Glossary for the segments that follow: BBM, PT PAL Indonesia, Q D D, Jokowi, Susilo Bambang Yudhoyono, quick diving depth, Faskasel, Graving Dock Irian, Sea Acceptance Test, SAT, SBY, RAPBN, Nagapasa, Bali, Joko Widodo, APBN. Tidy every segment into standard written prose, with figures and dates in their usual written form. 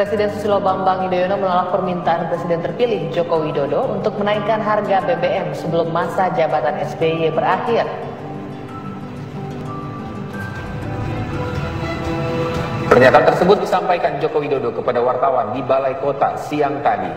Presiden Susilo Bambang Yudhoyono menolak permintaan Presiden terpilih Joko Widodo untuk menaikkan harga BBM sebelum masa jabatan SBY berakhir. Pernyataan tersebut disampaikan Joko Widodo kepada wartawan di Balai Kota siang tadi.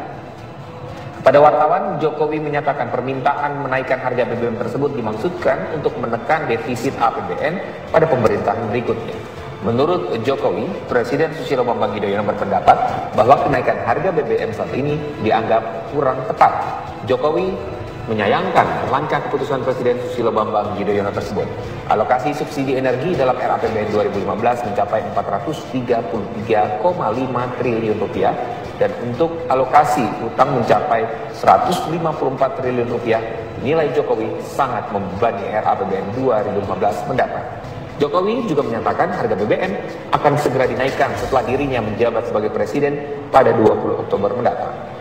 Kepada wartawan, Jokowi menyatakan permintaan menaikkan harga BBM tersebut dimaksudkan untuk menekan defisit APBN pada pemerintahan berikutnya. Menurut Jokowi, Presiden Susilo Bambang Yudhoyono berpendapat bahwa kenaikan harga BBM saat ini dianggap kurang tepat. Jokowi menyayangkan langkah keputusan Presiden Susilo Bambang Yudhoyono tersebut. Alokasi subsidi energi dalam RAPBN 2015 mencapai 433,5 triliun rupiah dan untuk alokasi utang mencapai 154 triliun rupiah. Nilai Jokowi sangat membebani RAPBN 2015 mendatang. Jokowi juga menyatakan harga BBM akan segera dinaikkan setelah dirinya menjabat sebagai presiden pada 20 Oktober mendatang.